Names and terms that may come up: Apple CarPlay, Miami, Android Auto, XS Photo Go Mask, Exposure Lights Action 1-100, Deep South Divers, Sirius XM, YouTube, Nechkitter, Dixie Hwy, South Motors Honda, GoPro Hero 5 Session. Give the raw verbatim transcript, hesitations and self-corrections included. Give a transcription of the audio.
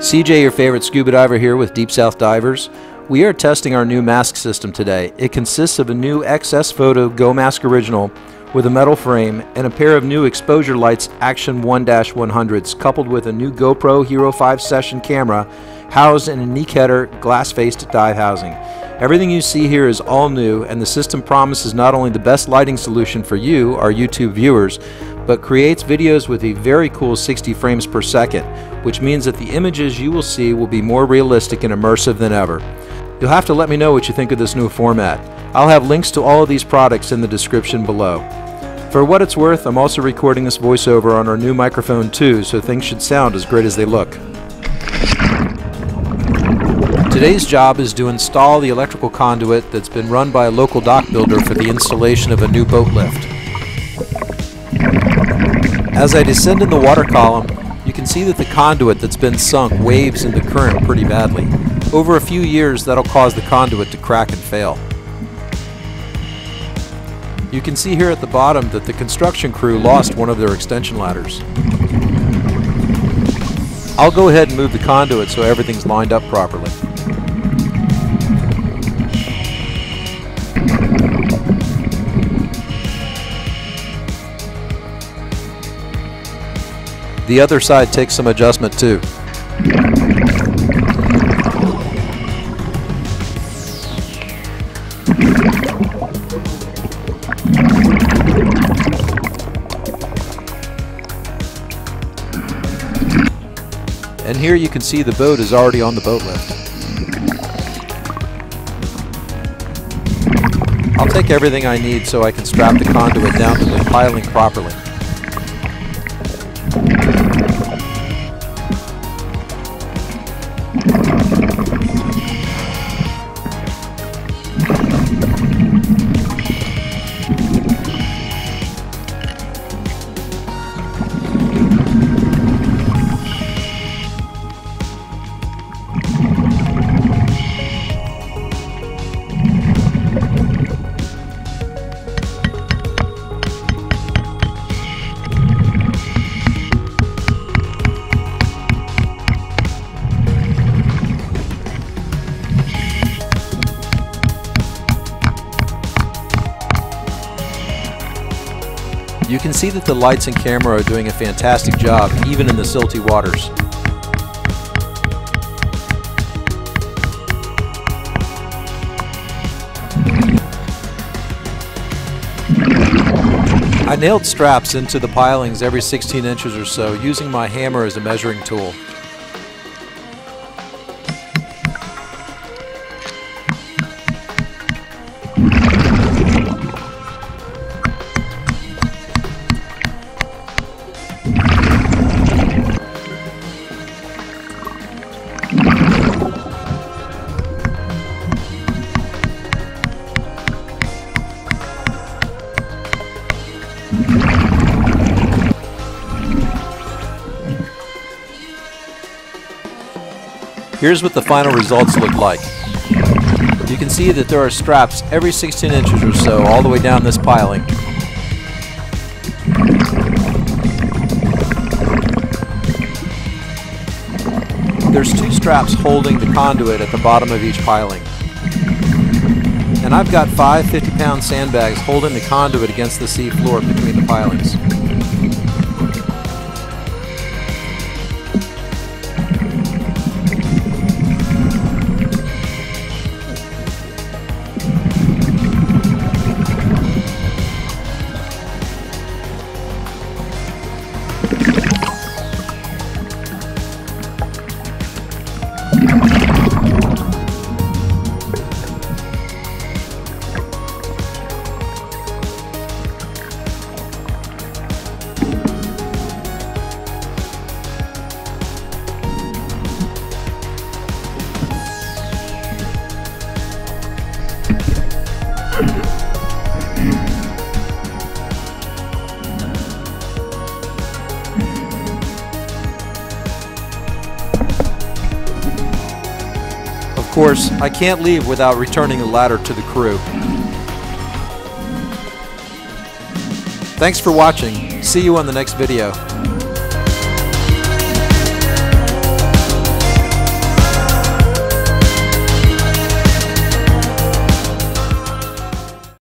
C J, your favorite scuba diver here with Deep South Divers. We are testing our new mask system today. It consists of a new X S Photo Go Mask original with a metal frame and a pair of new Exposure Lights Action one one hundreds coupled with a new GoPro Hero five Session camera housed in a Nechkitter glass-faced dive housing. Everything you see here is all new, and the system promises not only the best lighting solution for you, our YouTube viewers, but creates videos with a very cool sixty frames per second, which means that the images you will see will be more realistic and immersive than ever. You'll have to let me know what you think of this new format. I'll have links to all of these products in the description below. For what it's worth, I'm also recording this voiceover on our new microphone too, so things should sound as great as they look. Today's job is to install the electrical conduit that's been run by a local dock builder for the installation of a new boat lift. As I descend in the water column, you can see that the conduit that's been sunk waves in the current pretty badly. Over a few years, that'll cause the conduit to crack and fail. You can see here at the bottom that the construction crew lost one of their extension ladders. I'll go ahead and move the conduit so everything's lined up properly. The other side takes some adjustment too. And here you can see the boat is already on the boat lift. I'll take everything I need so I can strap the conduit down to the piling properly. You can see that the lights and camera are doing a fantastic job, even in the silty waters. I nailed straps into the pilings every sixteen inches or so, using my hammer as a measuring tool. Here's what the final results look like. You can see that there are straps every sixteen inches or so all the way down this piling. There's two straps holding the conduit at the bottom of each piling. And I've got five fifty pound sandbags holding the conduit against the sea floor between the pilings. Of course, I can't leave without returning the ladder to the crew. Thanks for watching. See you on the next video.